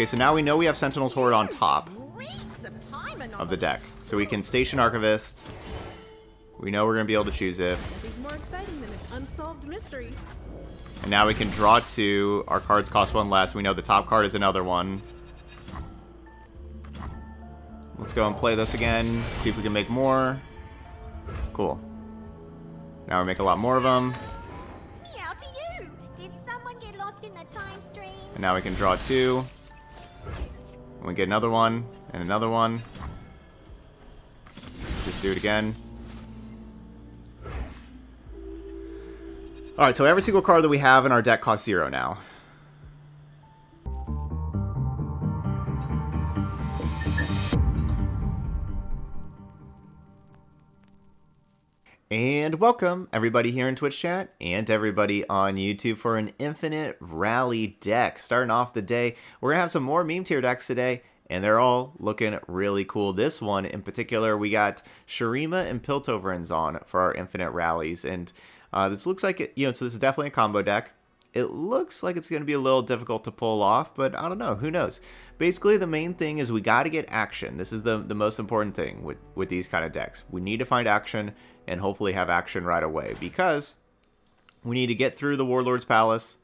Okay, so now we know we have Sentinel's Horde on top of the deck. So we can Station Archivist. We know we're going to be able to choose it. And now we can draw two. Our cards cost one less. We know the top card is another one. Let's go and play this again. See if we can make more. Cool. Now we make a lot more of them. And now we can draw two. And we get another one. And another one. Just do it again. Alright, so every single card that we have in our deck costs zero now. And welcome, everybody here in Twitch chat and everybody on YouTube for an infinite rally deck. Starting off the day, we're going to have some more meme tier decks today, and they're all looking really cool. This one in particular, we got Shurima and Piltover and Zaun for our infinite rallies. And this looks like it, so this is definitely a combo deck. It looks like it's going to be a little difficult to pull off, but I don't know. Who knows? Basically, the main thing is we got to get action. This is the most important thing with these kind of decks. We need to find action and hopefully have action right away, because we need to get through the Warlord's Palace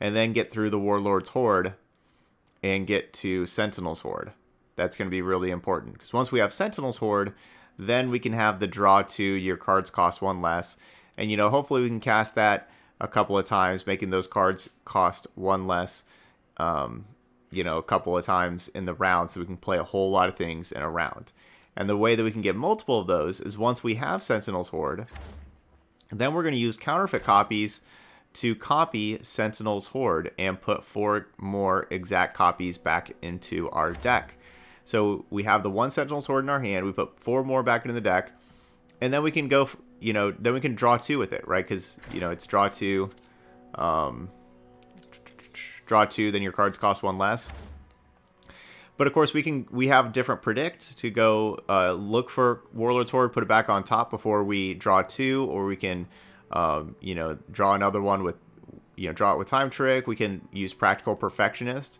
and then get through the Warlord's Horde and get to Sentinel's Horde. That's going to be really important, because once we have Sentinel's Horde, then we can have the draw two, your cards cost one less. And, hopefully we can cast that a couple of times, making those cards cost one less, a couple of times in the round, so we can play a whole lot of things in a round. And the way that we can get multiple of those is once we have Sentinel's Horde, then we're going to use counterfeit copies to copy Sentinel's Horde and put four more exact copies back into our deck. So we have the one Sentinel's Horde in our hand, we put four more back into the deck, and then we can go... then we can draw two with it, right? Because, it's draw two, then your cards cost one less. But of course, we have different predict to go look for Warlord's Horde, put it back on top before we draw two, or we can, draw another one with, draw it with Time Trick. We can use Practical Perfectionist,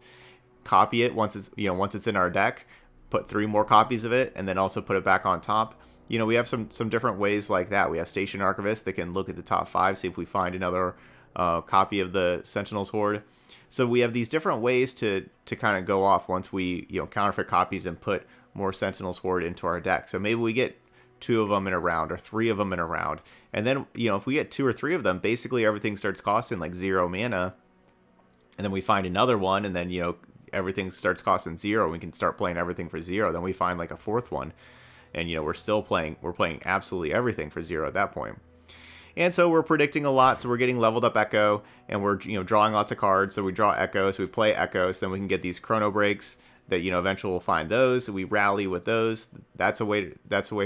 copy it once it's, once it's in our deck, put three more copies of it, and then also put it back on top. We have some different ways like that. We have Station Archivist that can look at the top five, see if we find another copy of the Sentinel's Horde. So we have these different ways to kind of go off once we, counterfeit copies and put more Sentinel's Horde into our deck. So maybe we get two of them in a round or three of them in a round. And then, if we get two or three of them, basically everything starts costing like zero mana. And then we find another one, and then, everything starts costing zero. We can start playing everything for zero. Then we find like a fourth one. And, we're still playing, absolutely everything for zero at that point. And so we're predicting a lot, so we're getting leveled up Ekko, and we're, drawing lots of cards. So we draw Ekko, so we play Ekko, so then we can get these Chrono Breaks that, eventually we'll find those. So we rally with those. That's a way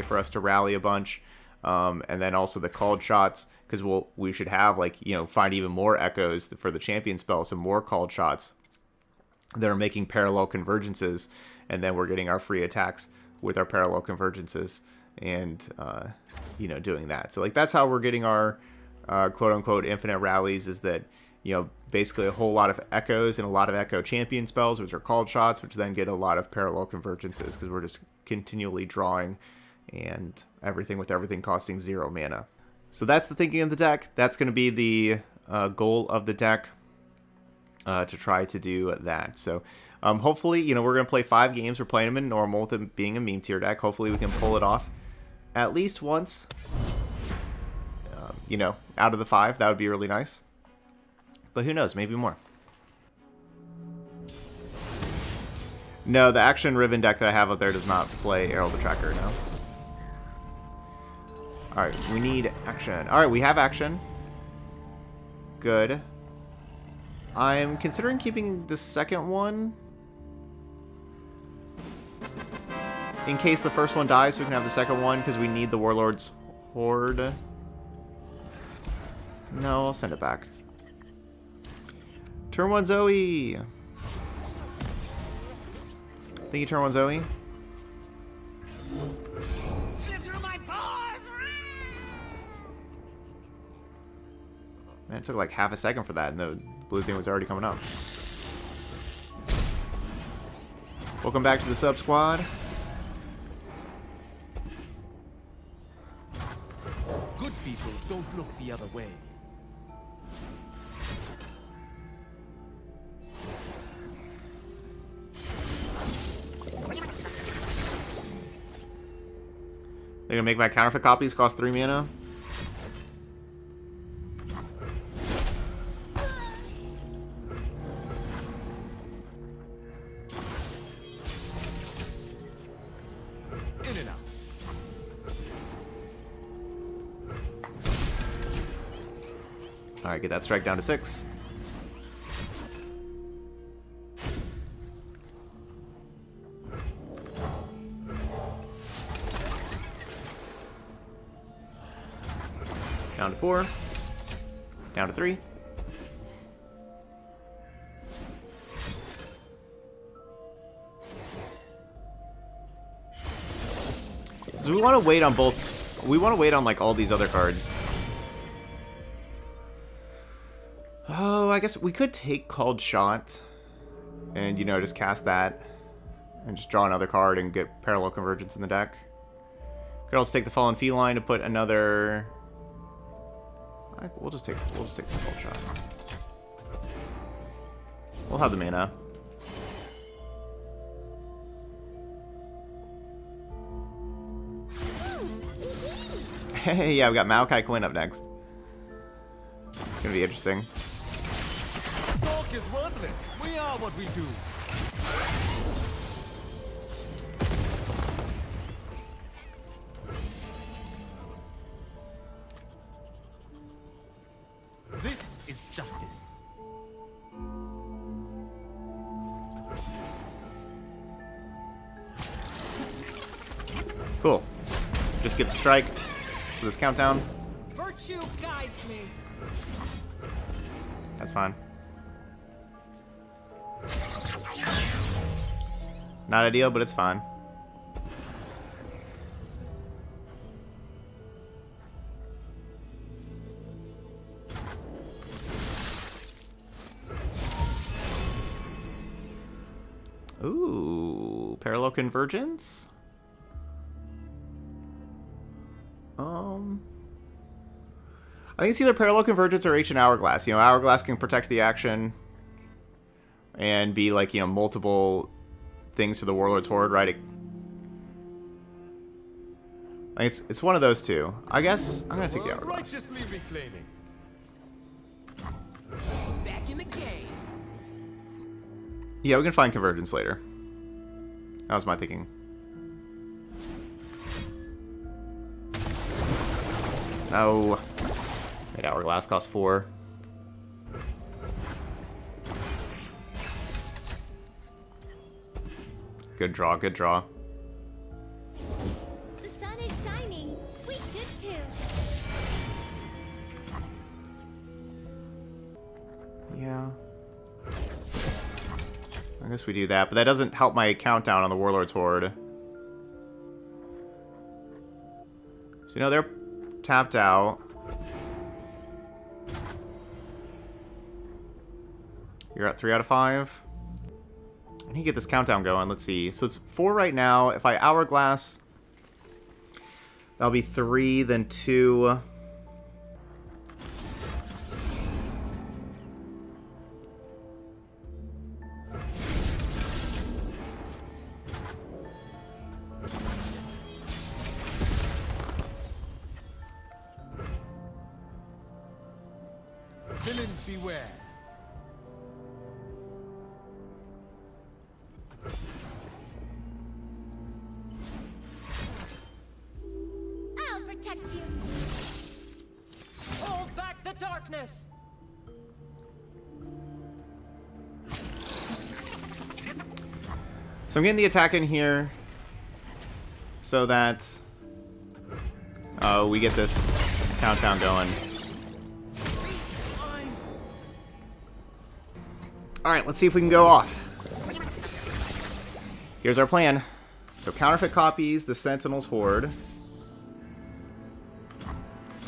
for us to rally a bunch. And then also the Called Shots, because we should have, like, find even more Ekkos for the champion spell, some more Called Shots that are making Parallel Convergences, and then we're getting our free attacks with our Parallel Convergences and, doing that. So, like, that's how we're getting our, quote-unquote, infinite rallies, is that, basically a whole lot of Ekkos and a lot of Ekko champion spells, which are Called Shots, which then get a lot of Parallel Convergences, because we're just continually drawing and everything, with everything costing zero mana. So that's the thinking of the deck. That's going to be the goal of the deck, to try to do that. So... hopefully, we're going to play 5 games. We're playing them in normal with it being a meme tier deck. Hopefully we can pull it off at least once, out of the 5. That would be really nice. But who knows, maybe more. No, the Action Riven deck that I have up there does not play Errol the Tracker, no. Alright, we need action. Alright, we have action. Good. I'm considering keeping the second one, in case the first one dies, so we can have the second one, because we need the Warlord's Horde. No, I'll send it back. Turn one Zoe! Thank you, turn one Zoe. Slip through my paws! Man, it took like half a second for that, and the blue thing was already coming up. Welcome back to the sub squad. Good people don't look the other way. They're gonna make my counterfeit copies cost 3 mana. Alright, get that strike down to 6. Down to 4. Down to 3. So we want to wait on both. We want to wait on like all these other cards. Oh, I guess we could take Called Shot and, you know, just cast that and just draw another card and get Parallel Convergence in the deck. Could also take the Fallen Feline to put another... We'll just take the Called Shot. We'll have the mana. Hey, yeah, we got Maokai Quinn up next. It's gonna be interesting. Talk is worthless. We are what we do. This is justice. Cool. Just get the strike for this countdown. Virtue guides me. That's fine. Not ideal, but it's fine. Ooh, Parallel Convergence? I think it's either Parallel Convergence or Ancient Hourglass. You know, Hourglass can protect the action and be like, you know, multiple things for the Warlord's Horde, right? I think it's one of those two. I guess I'm gonna take the Hourglass. Back in the game. Yeah, we can find Convergence later. That was my thinking. No. That Hourglass costs 4. Good draw, good draw. The sun is shining. We should too. Yeah. I guess we do that, but that doesn't help my countdown on the Warlord's Horde. So, you know, they're tapped out. You're at 3 out of 5. I need to get this countdown going. Let's see. So it's 4 right now. If I Hourglass, that'll be 3, then 2. Villains beware. So I'm getting the attack in here so that we get this countdown going. Alright, let's see if we can go off. Here's our plan. So counterfeit copies, the Sentinel's Horde.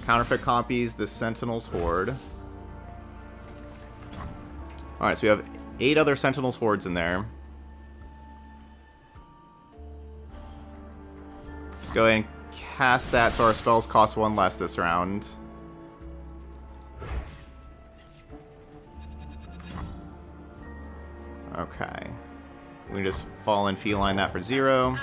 Counterfeit copies, the Sentinel's Horde. Alright, so we have 8 other Sentinel's Hordes in there. go ahead and cast that so our spells cost one less this round. Okay. We can just Fallen Feline that for 0.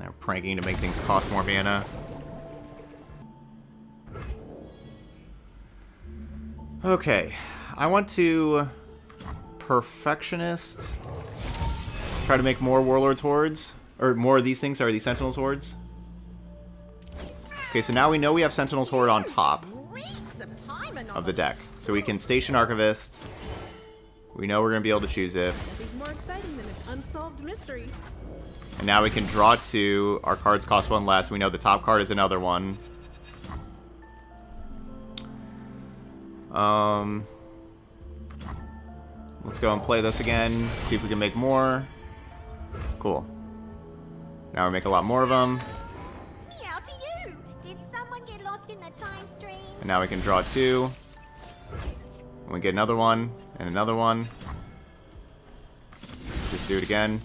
Now pranking to make things cost more mana. Okay, I want to Perfectionist. Try to make more Warlord's Hordes. Or more of these things are these Sentinel's Hordes. Okay, so now we know we have Sentinel's Horde on top of the deck. So we can Station Archivist. We know we're going to be able to choose it. And now we can draw 2. Our cards cost 1 less. We know the top card is another one. Let's go and play this again. See if we can make more. Cool. Now we make a lot more of them. Meow to you. Did someone get lost in the time stream? And now we can draw 2. And we get another one and another one. Just do it again.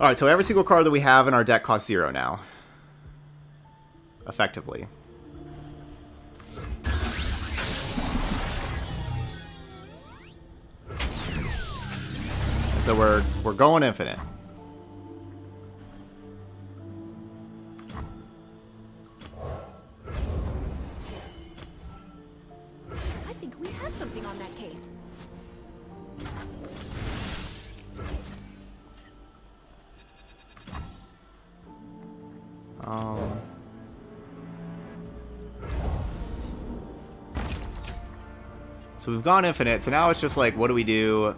Alright, so every single card that we have in our deck costs 0 now. Effectively. So we're going infinite. I think we have something on that case. So we've gone infinite. So now it's just like, what do we do?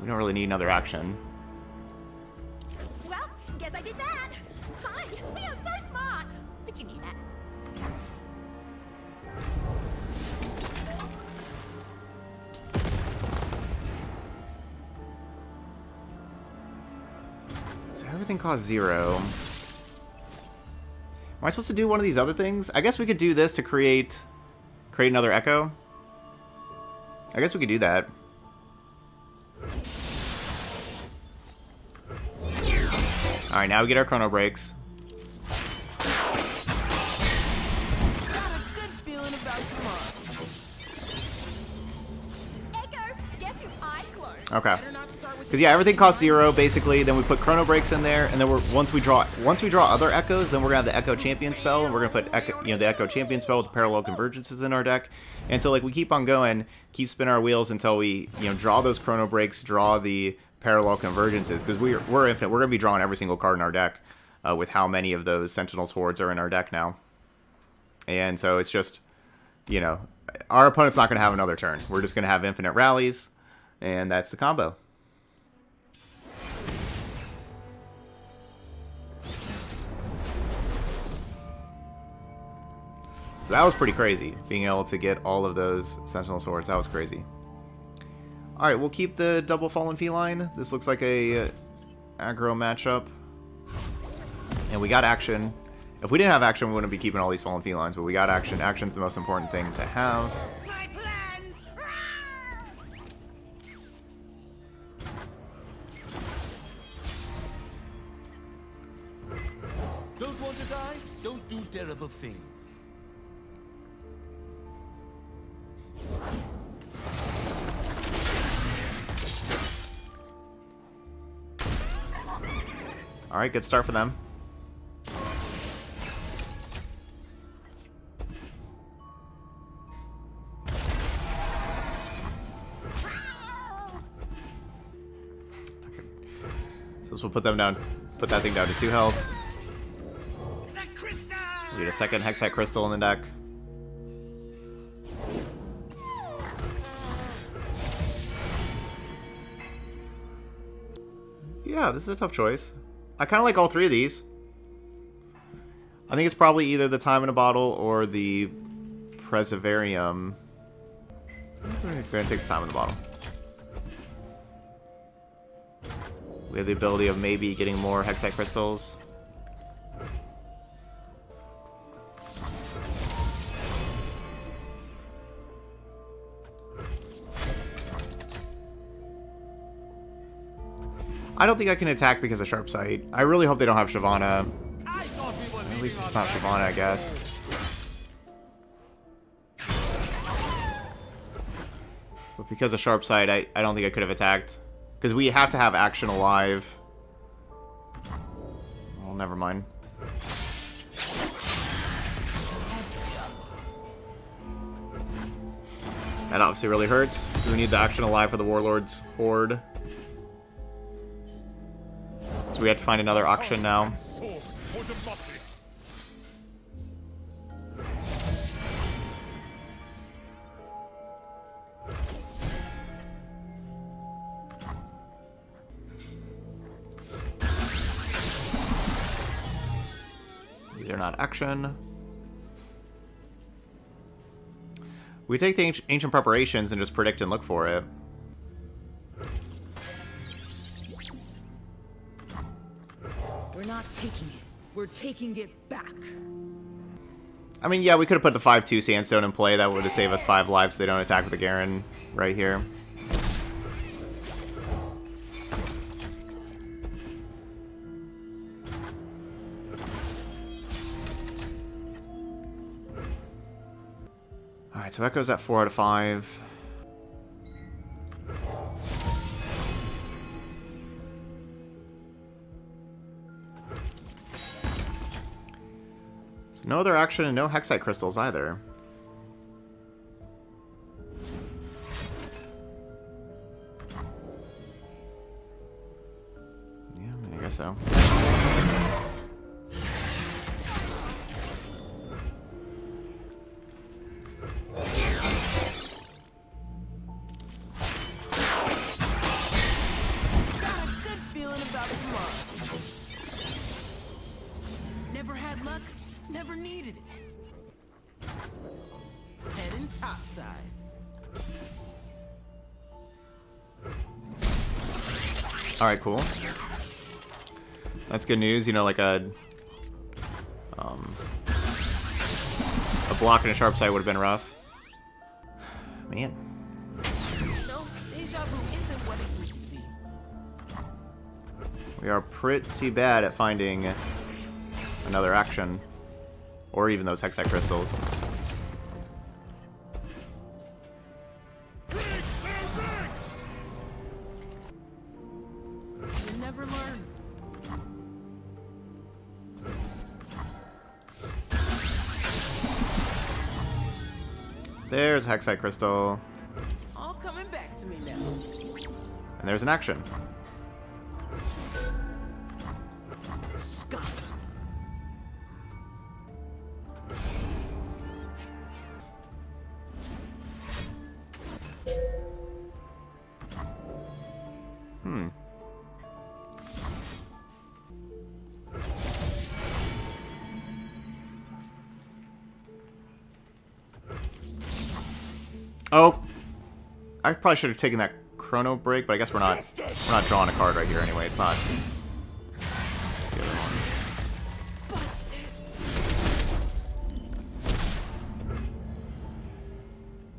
We don't really need another action. Well, guess I did that. Hi, we are so smart. But you knew that. So everything costs 0. Am I supposed to do one of these other things? I guess we could do this to create another Ekko. I guess we could do that. Alright, now we get our Chrono Breaks. Got a good feeling about tomorrow. Ekko, guess who I cloned? Okay. Because yeah, everything costs 0 basically. Then we put Chrono Breaks in there, and then we're once we draw other Ekkos, then we're gonna have the Ekko Champion spell, and we're gonna put Ekko, the Ekko Champion spell with the Parallel Convergences in our deck. And so like we keep on going, keep spinning our wheels until we draw those Chrono Breaks, draw the Parallel Convergences, because we're infinite. We're going to be drawing every single card in our deck with how many of those Sentinel's Hordes are in our deck now. And so it's just, our opponent's not going to have another turn. We're just going to have infinite rallies, and that's the combo. So that was pretty crazy, being able to get all of those Sentinel's Hordes. That was crazy. Alright, we'll keep the double Fallen Feline. This looks like a aggro matchup. And we got action. If we didn't have action, we wouldn't be keeping all these Fallen Felines, but we got action. Action's the most important thing to have. My plans. Don't want to die? Don't do terrible things. Alright, good start for them. Okay. So this will put them down, put that thing down to 2 health. We get a second Hextech Crystal in the deck. Yeah, this is a tough choice. I kind of like all 3 of these. I think it's probably either the Time in a Bottle or the Preservarium. I'm going to take the Time in a Bottle. We have the ability of maybe getting more Hextech Crystals. I don't think I can attack because of Sharp Sight. I really hope they don't have Shyvana. At least it's not Shyvana, I guess. But because of Sharp Sight, I don't think I could have attacked. Because we have to have Akshan alive. Well, never mind. That obviously really hurts. We need the Akshan alive for the Warlord's Horde. So we have to find another auction now. These are not auction. We take the ancient preparations and just predict and look for it. Taking it. We're taking it back. I mean, yeah, we could have put the 5-2 sandstone in play. That would have saved us 5 lives so they don't attack with the Garen right here. Alright, so Ekko's at 4 out of 5. No other action and no Hexite crystals either. Yeah, I mean, I guess so. Got a good feeling about tomorrow. Never had luck. Never needed it. Heading topside. Alright, cool. That's good news. You know, like a block and a Sharp Sight would have been rough. Man. We are pretty bad at finding another action. Or even those Hexite crystals. You never learn. There's a Hexite crystal. All coming back to me now. And there's an action. Oh, I probably should have taken that Chrono Break, but I guess we're not drawing a card right here anyway. It's not.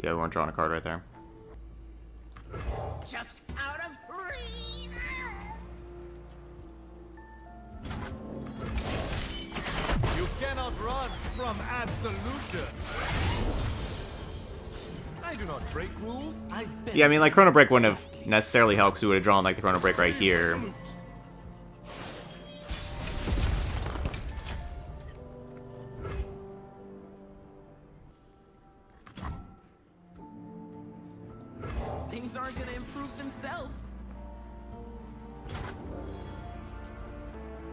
Yeah, we weren't drawing a card right there. Just out of reach. You cannot run from absolution. I do not break rules. Yeah, I mean, like, Chrono Break wouldn't have necessarily helped because we would have drawn, like, the Chrono Break right here. Things aren't going to improve themselves.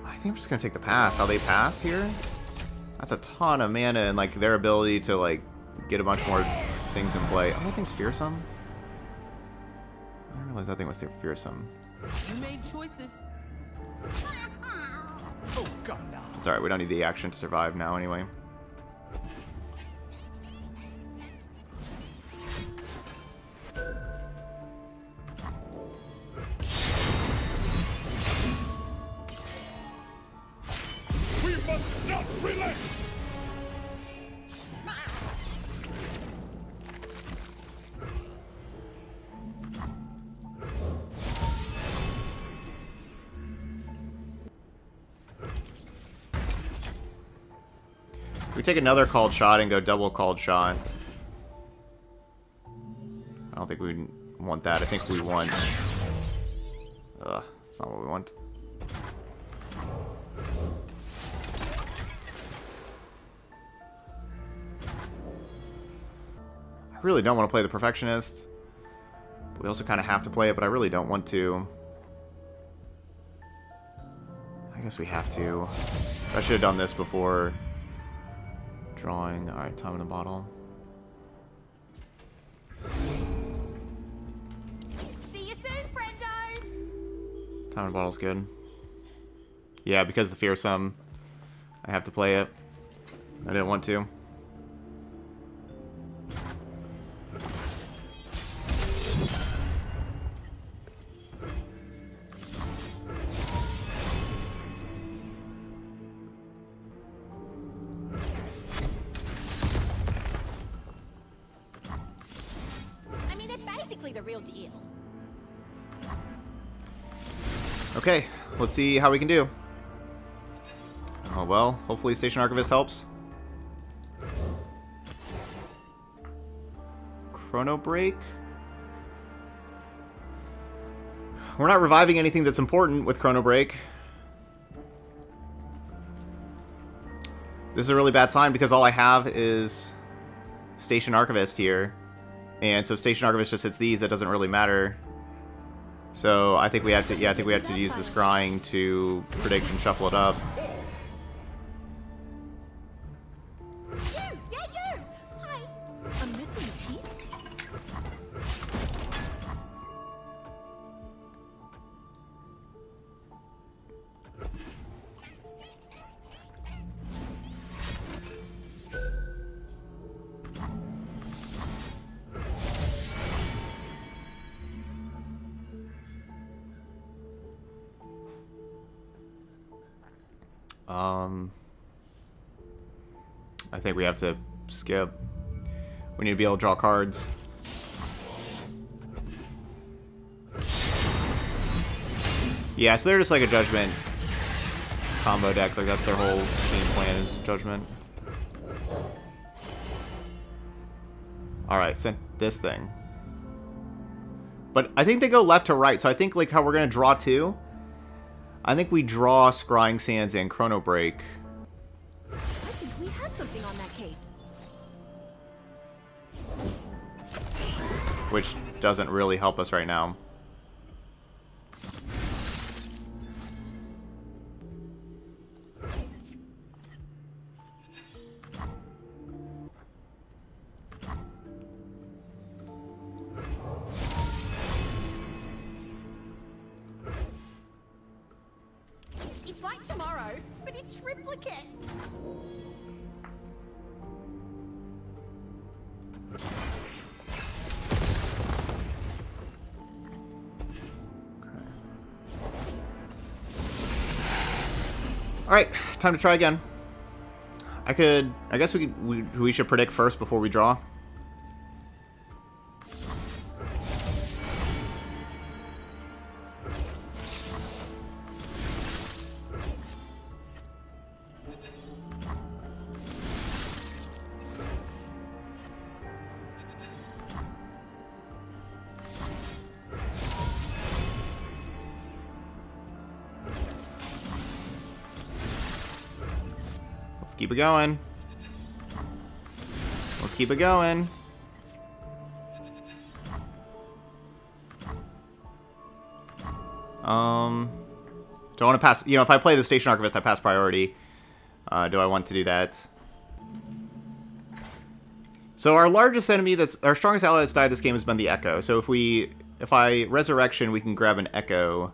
I think I'm just going to take the pass. How they pass here? That's a ton of mana and, like, their ability to, like, get a bunch more things in play. Oh, that thing's fearsome. I didn't realize that thing was fearsome. You made choices. Oh, God, no. It's alright, we don't need the action to survive now anyway. We take another Called Shot and go double Called Shot. I don't think we want that. I think we want... Ugh, that's not what we want. I really don't want to play the Perfectionist. We also kind of have to play it, but I really don't want to. I guess we have to. I should have done this before drawing. Alright, time in a bottle. See you soon, frienders! Time in a bottle's good. Yeah, because the fearsome, I have to play it. I didn't want to. Okay, let's see how we can do. Oh well, hopefully Station Archivist helps. Chrono Break? We're not reviving anything that's important with Chrono Break. This is a really bad sign because all I have is Station Archivist here. And so Station Archivist just hits these, that doesn't really matter. So I think we have to, yeah, I think we have to use the scrying to predict and shuffle it up. I think we have to skip. We need to be able to draw cards. Yeah, so they're just like a Judgment combo deck. Like that's their whole game plan is Judgment. Alright, send this thing. But I think they go left to right. So I think like how we're going to draw two. I think we draw Scrying Sands and Chrono Break. I think we have something on that case. Which doesn't really help us right now. Alright, time to try again. I could... I guess we should predict first before we draw. Keep it going. Let's keep it going. Don't want to pass. You know, if I play the Station Archivist, I pass priority. Do I want to do that? So our largest enemy, that's our strongest ally that's died this game has been the Ekko. So if I resurrection, we can grab an Ekko.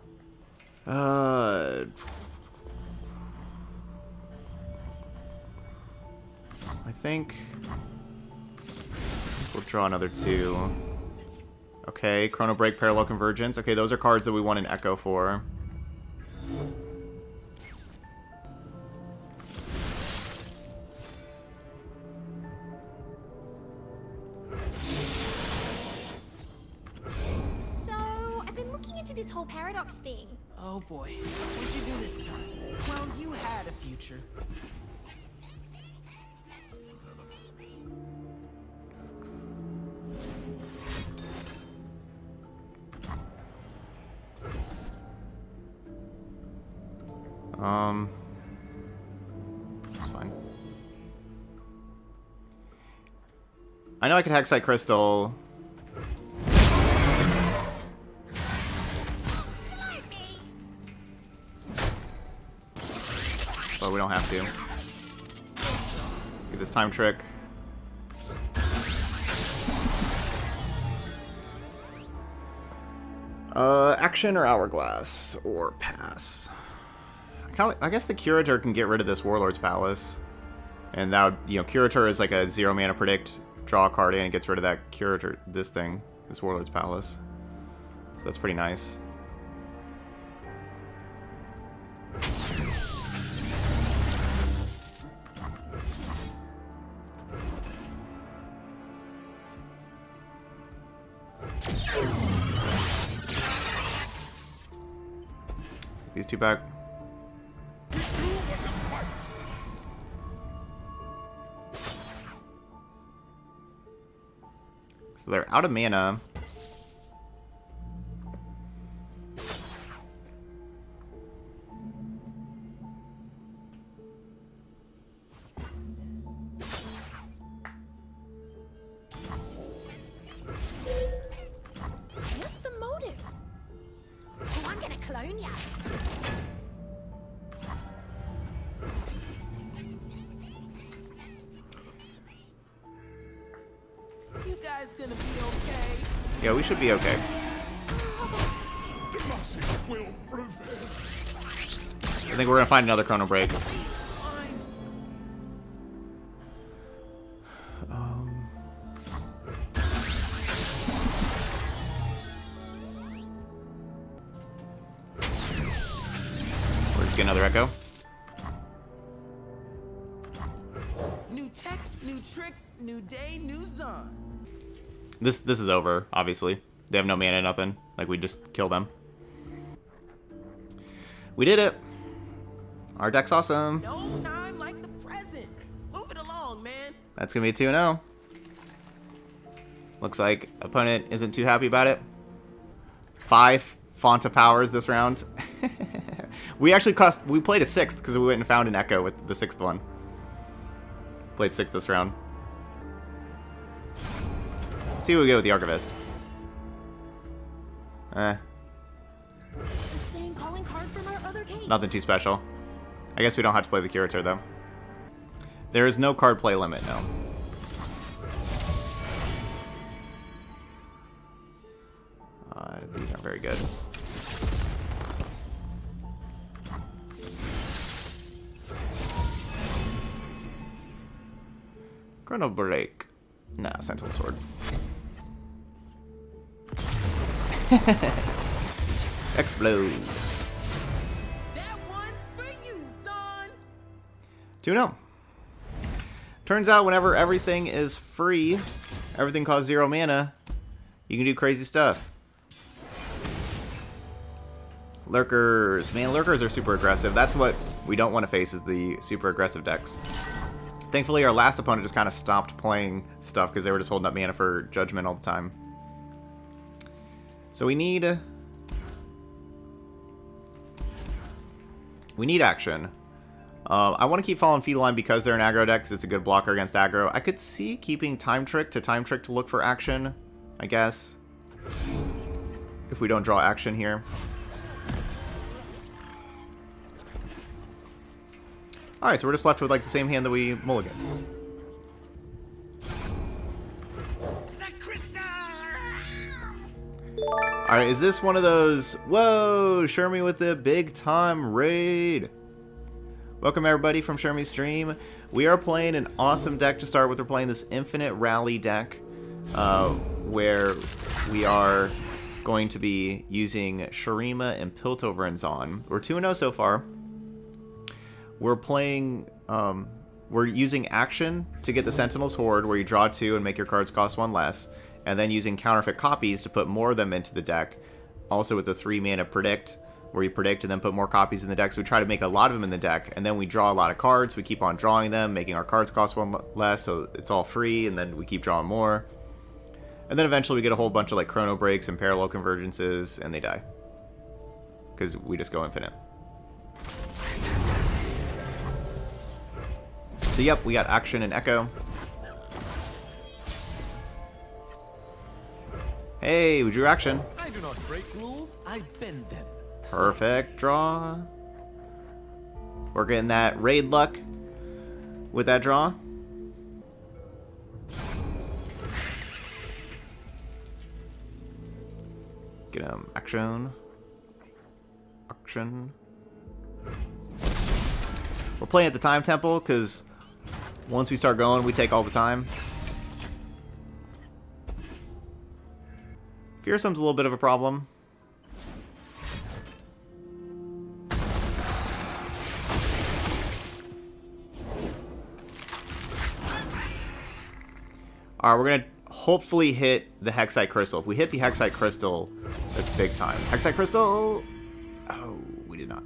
I think we'll draw another two. Okay, Chrono Break, Parallel Convergence. Okay, those are cards that we want an Ekko for. So, I've been looking into this whole paradox thing. Oh boy, what'd you do this time? Well, you had a future. That's fine. I know I could Hextech Crystal. But we don't have to. Get this time trick. Action or Hourglass? Or pass? I guess the Curator can get rid of this Warlord's Palace. And that would, you know, Curator is like a 0 mana predict, draw a card in, and gets rid of that Curator, this thing, this Warlord's Palace. So that's pretty nice. Let's get these two back. So they're out of mana. Yeah, we should be okay. I think we're gonna find another Chrono Break. We're just getting another Ekko. New tech, new tricks, new day, new Zaun. This is over, obviously. They have no mana, nothing. Like, we just kill them. We did it! Our deck's awesome. No time like the present. Move it along, man. That's gonna be 2-0. Looks like opponent isn't too happy about it. 5 Font of Powers this round. We played a 6th because we went and found an Ekko with the 6th one. Played 6th this round. Let's see what we get with the Archivist. The same calling card from our other case. Nothing too special. I guess we don't have to play the Curator, though. There is no card play limit, no. These aren't very good. Chrono Break. Nah, Sentinel's Horde. Explode. That one's for you, son. 2-0. Turns out whenever everything is free, everything costs 0 mana, you can do crazy stuff. Lurkers. Man, Lurkers are super aggressive. That's what we don't want to face, is the super aggressive decks. Thankfully, our last opponent just kind of stopped playing stuff because they were just holding up mana for Judgment all the time. So we need action. I want to keep Fallen Feline because they're an aggro deck, because it's a good blocker against aggro. I could see keeping Time Trick to look for action, I guess. If we don't draw action here. Alright, so we're just left with like the same hand that we mulliganed. Alright, is this one of those, whoa, Shurima with the big time raid? Welcome everybody from Shurmi's stream. We are playing an awesome deck to start with. We're playing this Infinite Rally deck, where we are going to be using Shurima and Piltover and Zaun. We're 2-0 so far. We're playing, we're using action to get the Sentinel's Horde, where you draw 2 and make your cards cost 1 less. And then using counterfeit copies to put more of them into the deck. Also with the 3 mana predict, where you predict and then put more copies in the deck. So we try to make a lot of them in the deck, and then we draw a lot of cards. We keep on drawing them, making our cards cost 1 less, so it's all free, and then we keep drawing more. And then eventually we get a whole bunch of like Chrono Breaks and Parallel Convergences, and they die. Because we just go infinite. So yep, we got Akshan and Ekko. Hey, we drew Akshan. I do not break rules, I bend them. Perfect draw. We're getting that raid luck with that draw. Get him. Akshan. Akshan. We're playing at the time temple because once we start going, we take all the time. Fearsome's a little bit of a problem. Alright, we're going to hopefully hit the Hextech Crystal. If we hit the Hextech Crystal, that's big time. Hextech Crystal! Oh, we did not.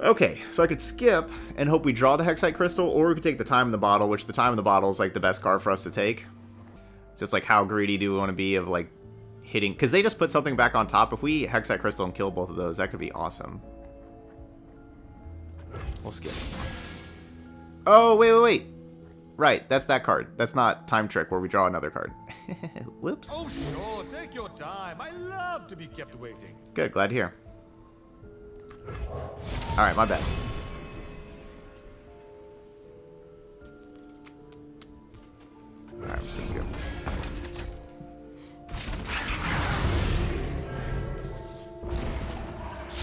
Okay, so I could skip and hope we draw the Hextech Crystal, or we could take the time in the bottle, which the time in the bottle is like the best card for us to take. So it's like, how greedy do we want to be of like hitting? Because they just put something back on top. If we Hextech Crystal and kill both of those, that could be awesome. We'll skip. Oh, wait. Right, that's that card. That's not Time Trick where we draw another card. Whoops. Oh sure, take your time. I love to be kept waiting. Good, glad to hear. Alright, my bad. Alright, let's go.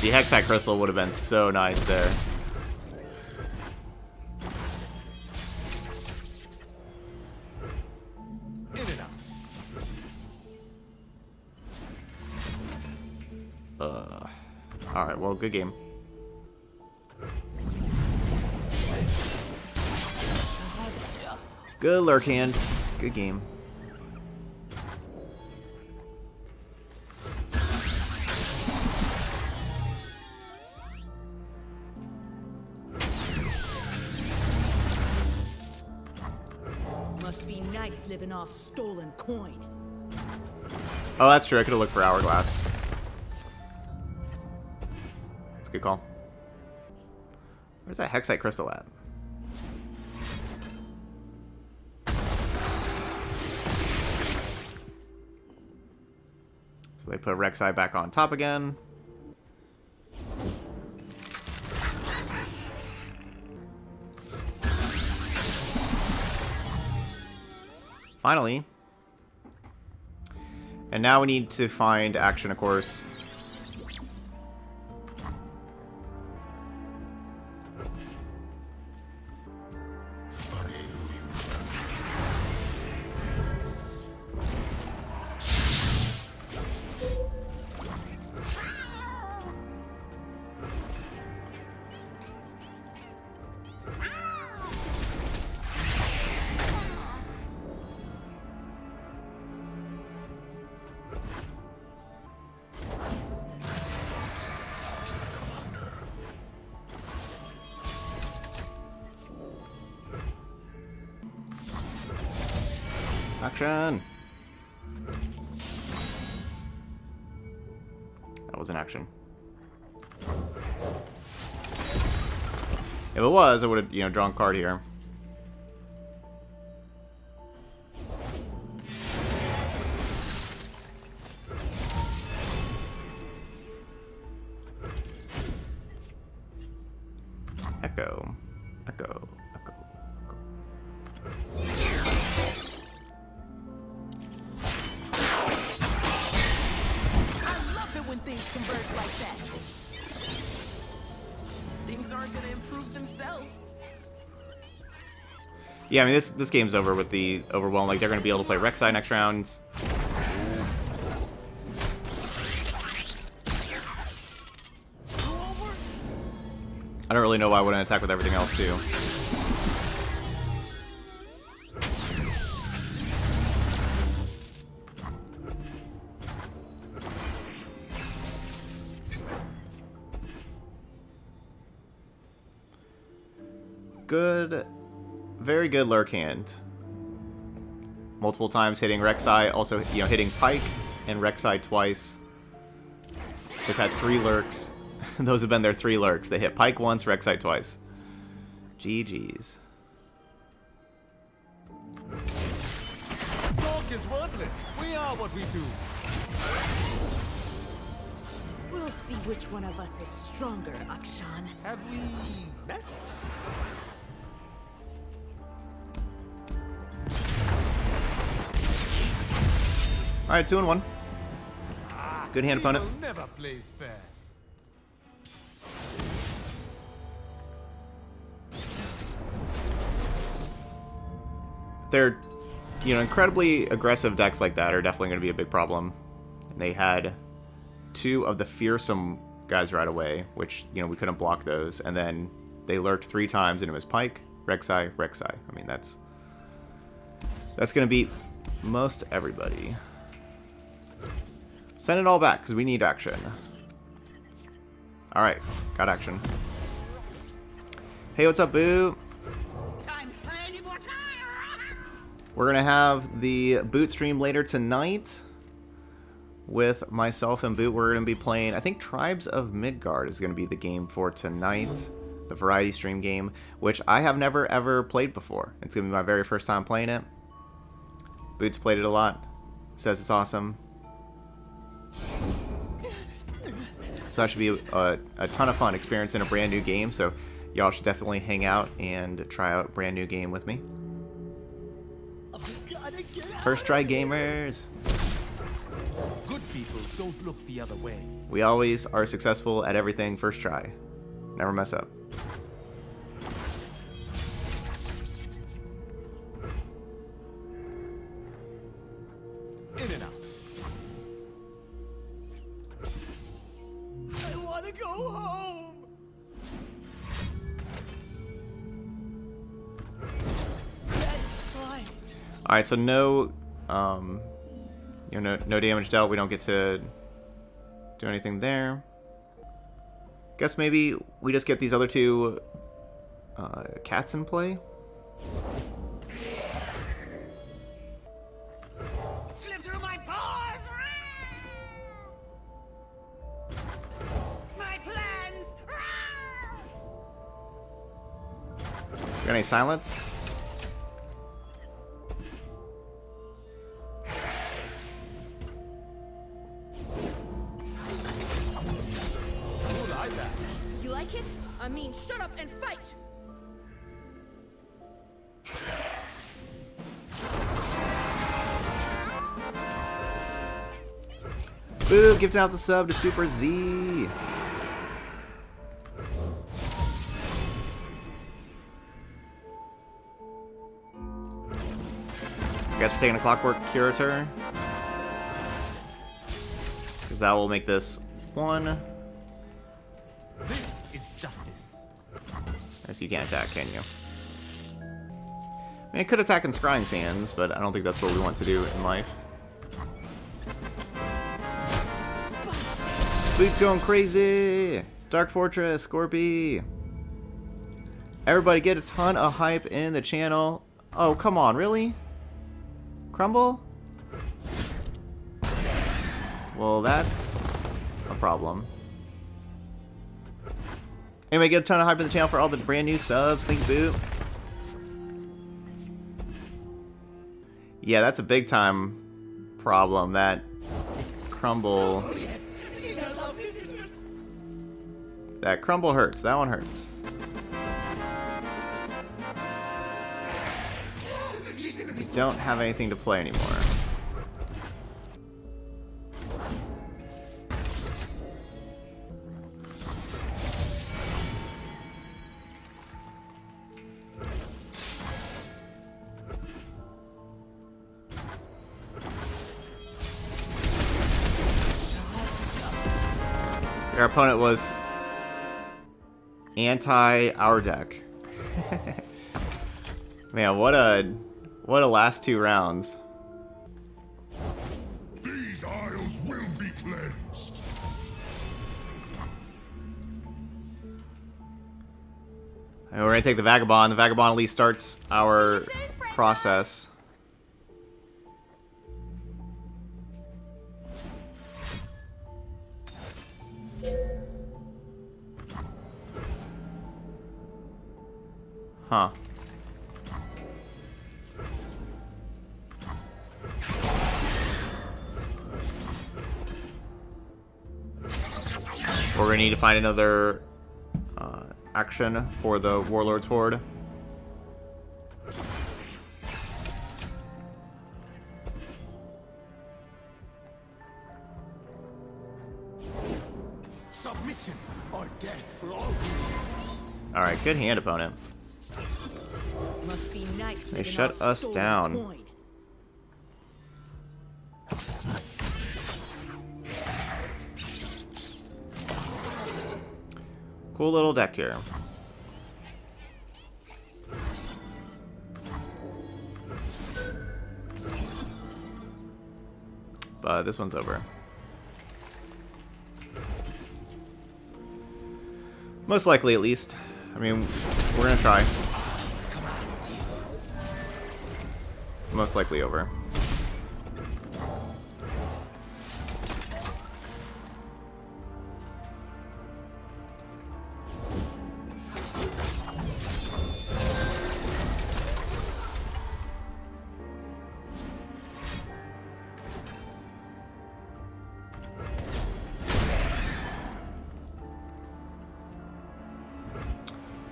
The Hextech Crystal would have been so nice there. Alright, well, good game. Good lurk hand. Good game. Must be nice living off stolen coin. Oh, that's true. I could have looked for Hourglass. Good call. Where's that Hextech Crystal at? So they put Rek'Sai back on top again. Finally. And now we need to find Akshan, of course. Akshan! That was an Akshan. If it was, I would have, you know, drawn a card here. Ekko. Ekko. Yeah, I mean, this game's over with the overwhelm. Like, they're going to be able to play Rek'Sai next round. I don't really know why I wouldn't attack with everything else, too. Good... very good lurk hand. Multiple times hitting Rek'Sai, also, you know, hitting Pyke and Rek'Sai twice. They've had 3 lurks. Those have been their 3 lurks. They hit Pyke once, Rek'Sai twice. GG's. Talk is worthless. We are what we do. We'll see which one of us is stronger, Akshan. Have we met? All right, 2-1. Good hand, opponent. Never plays fair. They're, you know, incredibly aggressive decks like that are definitely going to be a big problem. And they had two of the fearsome guys right away, which, you know, we couldn't block those. And then they lurked 3 times, and it was Pyke, Rek'Sai, Rek'Sai. I mean, that's going to beat most everybody. Send it all back, because we need action. All right, got action. Hey, what's up, boo? We're going to have the boot stream later tonight with myself and Boot. We're going to be playing, I think, Tribes of Midgard is going to be the game for tonight, the variety stream game, which I have never, ever played before. It's going to be my very first time playing it. Boot's played it a lot, says it's awesome. So that should be a ton of fun experiencing a brand new game, so y'all should definitely hang out and try out a brand new game with me. First try gamers. Good people don't look the other way. We always are successful at everything first try. Never mess up. In and out. I want to go home. All right, so no, you know, no damage dealt. We don't get to do anything there. Guess maybe we just get these other two cats in play. Slip through my paws. My plans. Got any silence? I mean, shut up and fight! Boo, gifting out the sub to Super Z! I guess we're taking a Clockwork Curator. Because that will make this 1. This is justice. As you can't attack, can you? I mean, it could attack in Scrying Sands, but I don't think that's what we want to do in life. Boot's going crazy! Dark Fortress, Scorpy! Everybody get a ton of hype in the channel. Oh, come on, really? Crumble? Well, that's a problem. Anyway, get a ton of hype in the channel for all the brand new subs. Thank you, Boop. Yeah, that's a big time problem, that crumble. Oh, yes. That crumble hurts. That one hurts. We don't have anything to play anymore. Our opponent was anti our deck. Man, what a last 2 rounds. These aisles will be cleansed. And we're gonna take the Vagabond. The Vagabond at least starts our process. Huh. We're gonna need to find another action for the Warlord's Horde. Submission or death for all. All right, good hand, opponent. Must be nice. They shut us down. Coin. Cool little deck here. But this one's over. Most likely, at least. I mean, we're gonna try. Most likely over.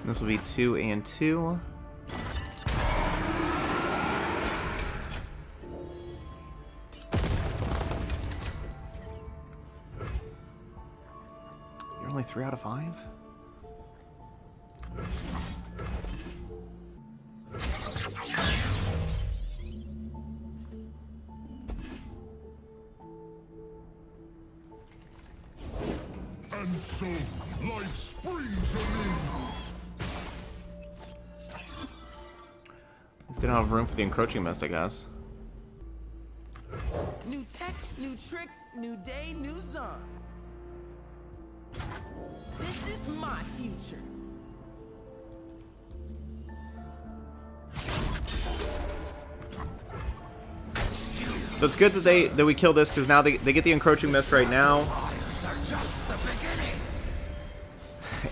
This will be 2 and 2. You're only 3 out of 5? And so life springs anew. They don't have room for the Encroaching Mist, I guess. New tech, new tricks, new day, new Zaun. This is my future. So it's good that we kill this, because now they get the Encroaching Mist right now.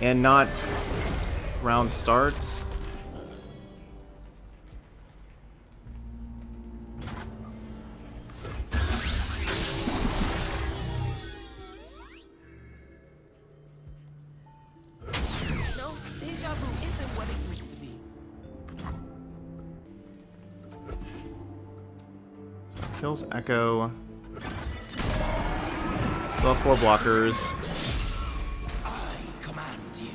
And not round start. Kills Ekko. Still have 4 blockers. I command you.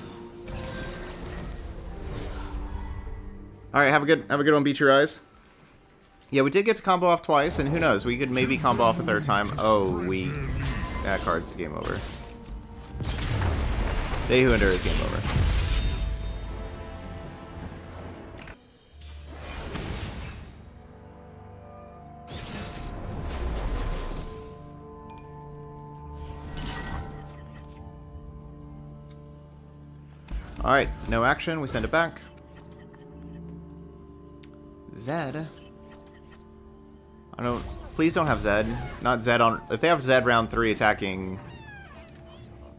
All right, have a good one. Beat your eyes. Yeah, we did get to combo off twice, and who knows? We could maybe combo off a third time. Oh, that card's game over. They who endure is game over. Alright, no action, we send it back. Zed. Please don't have Zed. Not Zed on. If they have Zed round 3 attacking,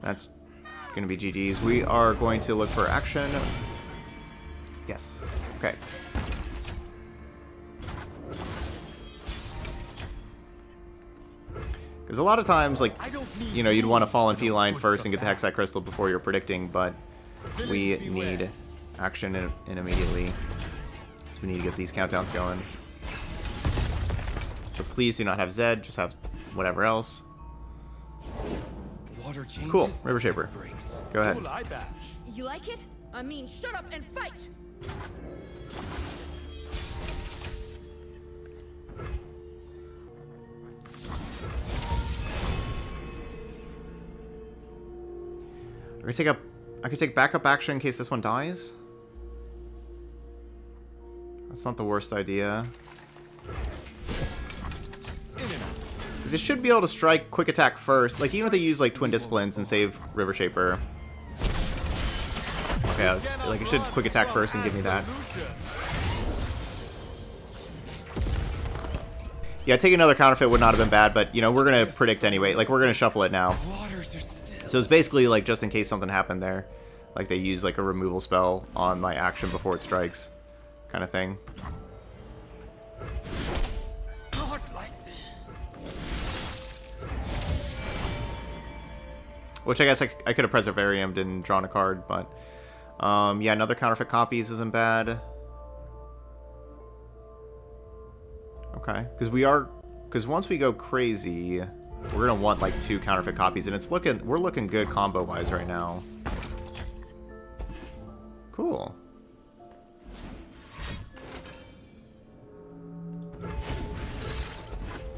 that's gonna be GG's. We are going to look for action. Yes. Okay. Because a lot of times, like, you know, you'd want to Fallen Feline first and get the Hextech Crystal before you're predicting, but we need action in immediately. So we need to get these countdowns going. So please do not have Zed, just have whatever else. Cool, River Shaper. Go ahead. You like it? I mean, shut up and fight! We're gonna take up. I could take backup action in case this one dies. That's not the worst idea. Because it should be able to strike quick attack first. Like, even if they use, like, Twin Disciplines and save River Shaper. Okay, like, it should quick attack first and give me that. Yeah, taking another counterfeit would not have been bad, but, you know, we're going to predict anyway. Like, we're going to shuffle it now. So it's basically like just in case something happened there. Like they use like a removal spell on my action before it strikes kind of thing. Not like this. Which I guess I could have Preservarium'd and drawn a card, but yeah, another counterfeit copies isn't bad. Okay, because once we go crazy, we're gonna want like 2 counterfeit copies, and it's looking, we're looking good combo wise right now. Cool.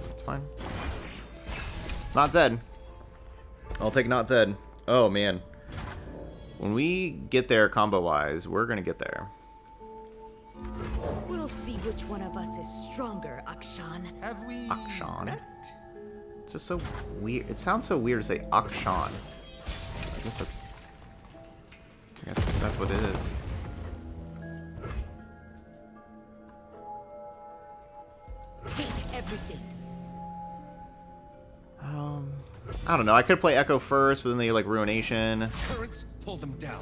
It's fine. It's not Zed. I'll take not Zed. Oh man. When we get there combo-wise, we're gonna get there. We'll see which one of us is stronger, Akshan. Have we Akshan? Met? It's just so weird. It sounds so weird to say Akshan. I guess that's what it is. Take everything. I don't know. I could play Ekko first, but then they like Ruination. Currents pull them down.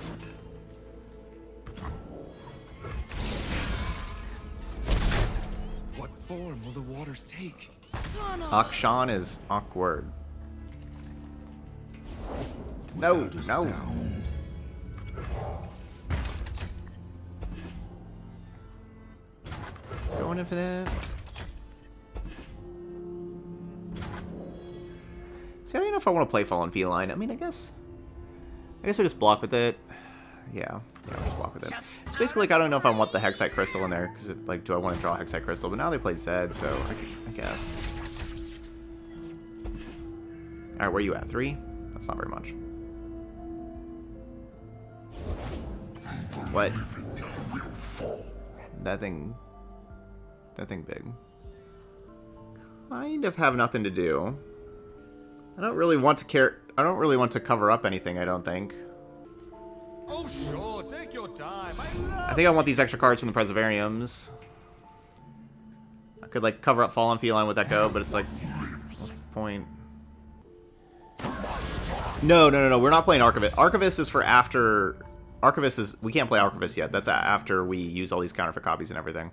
What form will the waters take? Akshan is awkward. No, no. Going in for that. See, I don't even know if I want to play Fallen Feline. I mean, I guess we just block with it. Yeah, we'll just block with it. It's basically like I don't know if I want the Hextech Crystal in there, because like, do I want to draw Hextech Crystal? But now they played Zed, so I guess. All right, where are you at? 3? That's not very much. What? That thing big. Kind of have nothing to do. I don't really want to care. I don't really want to cover up anything, I don't think. Oh sure, take your time. I think I want these extra cards from the Preservariums. I could like cover up Fallen Feline with Ekko, but it's like, what's the point? No, we're not playing Archivist. Archivist is for after. Archivist is, we can't play Archivist yet. That's after we use all these counterfeit copies and everything.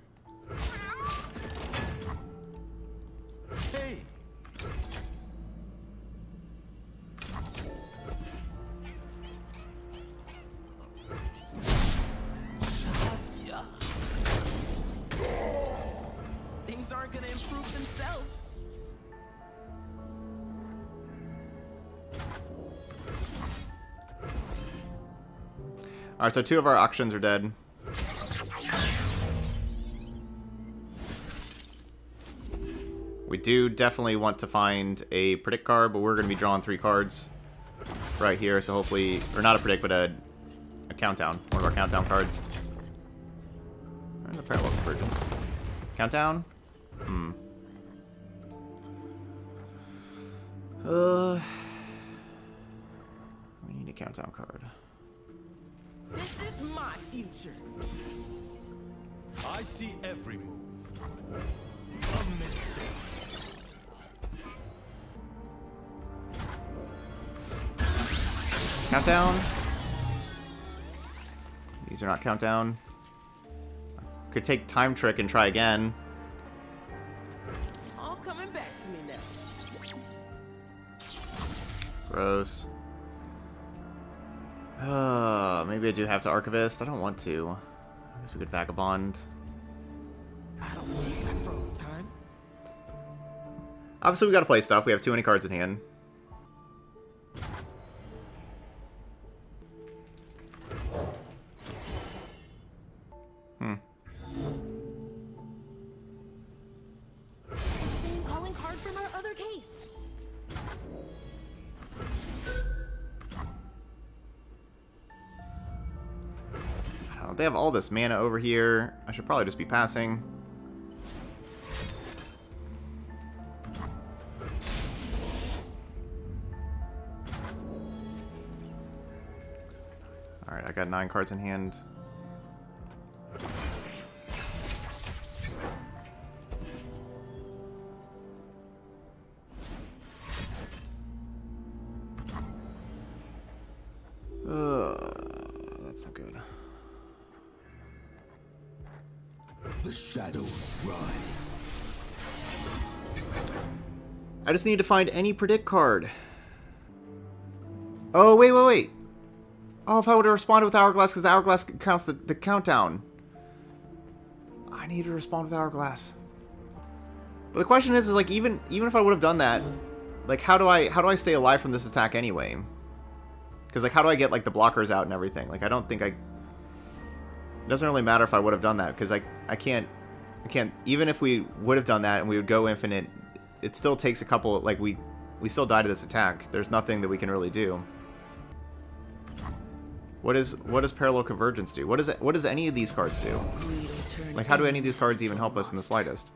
Alright, so 2 of our auctions are dead. We do definitely want to find a predict card, but we're going to be drawing 3 cards right here, so hopefully, or not a predict, but a countdown. One of our countdown cards. We're in the Parallel Convergence. Countdown? We need a countdown card. This is my future. I see every move. A mistake. Countdown. These are not countdown. Could take Time Trick and try again. All coming back to me now. Gross. Maybe I do have to Archivist. I don't want to. I guess we could Vagabond. I don't think that froze time. Obviously, we gotta play stuff. We have too many cards in hand. Same calling card from our other case. They have all this mana over here. I should probably just be passing. Alright, I got 9 cards in hand. shadows rise. I just need to find any predict card. Oh, wait. Oh, if I would have responded with Hourglass, because the Hourglass counts the countdown. I need to respond with Hourglass. But the question is like, even if I would have done that, like, how do I stay alive from this attack anyway? Because, like, how do I get, like, the blockers out and everything? Like, I don't think I... It doesn't really matter if I would have done that, because I can't... Even if we would have done that and we would go infinite, it still takes a couple... Like, we still die to this attack. There's nothing that we can really do. What does Parallel Convergence do? What does any of these cards do? Like, how do any of these cards even help us in the slightest?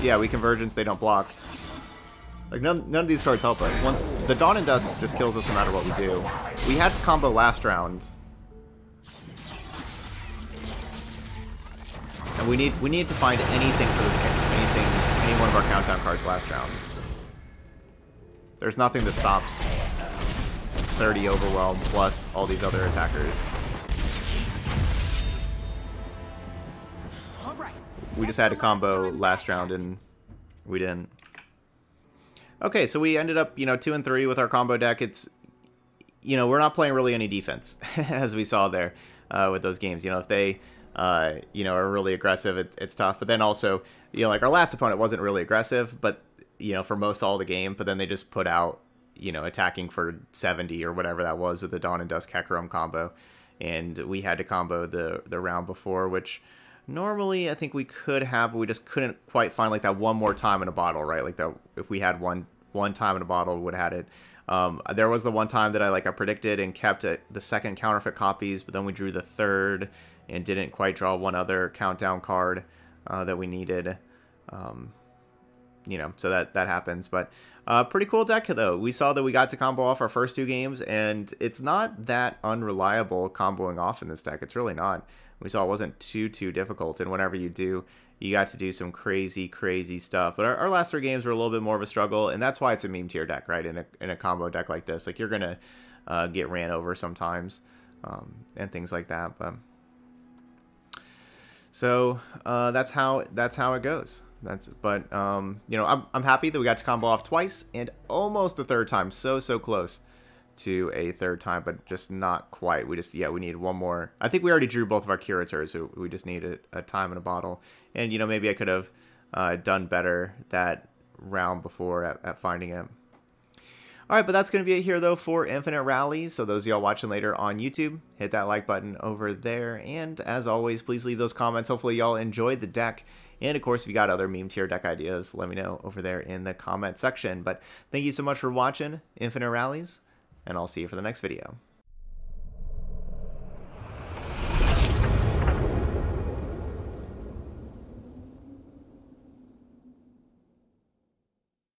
Yeah, we Convergence, they don't block. Like, none of these cards help us. Once the Dawn and Dusk just kills us no matter what we do. We had to combo last round. And we need to find anything for this game. Any one of our countdown cards last round. There's nothing that stops 30 Overwhelm plus all these other attackers. We just had a combo last round and we didn't. Okay, so we ended up, 2 and 3 with our combo deck. It's, we're not playing really any defense, as we saw there with those games. If they, are really aggressive, it's tough. But then also, like our last opponent wasn't really aggressive, but, for most all the game. But then they just put out, attacking for 70 or whatever that was with the Dawn and Dusk Hecarim combo. And we had to combo the round before, which... Normally, I think we could have, but we just couldn't quite find, like, that one more time in a bottle, right? Like, that if we had one time in a bottle, we would have had it. There was the one time that I predicted and kept the second counterfeit copies, but then we drew the third and didn't quite draw one other countdown card that we needed. So that happens. But pretty cool deck, though. We saw that we got to combo off our first two games, and it's not that unreliable comboing off in this deck. It's really not. We saw it wasn't too difficult, and whenever you do, you got to do some crazy stuff. But our last three games were a little bit more of a struggle, and that's why it's a meme tier deck, right? In a combo deck like this, like, you're gonna get ran over sometimes, and things like that. But so that's how it goes. I'm happy that we got to combo off twice and almost a third time, so close to a third time, but just not quite. We need one more. I think we already drew both of our curators, so we just need a time in a bottle. And, maybe I could have done better that round before at finding it. All right, but that's going to be it here, though, for Infinite Rallies. So those of y'all watching later on YouTube, hit that like button over there. And as always, please leave those comments. Hopefully y'all enjoyed the deck. And, of course, if you got other meme tier deck ideas, let me know over there in the comment section. But thank you so much for watching Infinite Rallies, and I'll see you for the next video.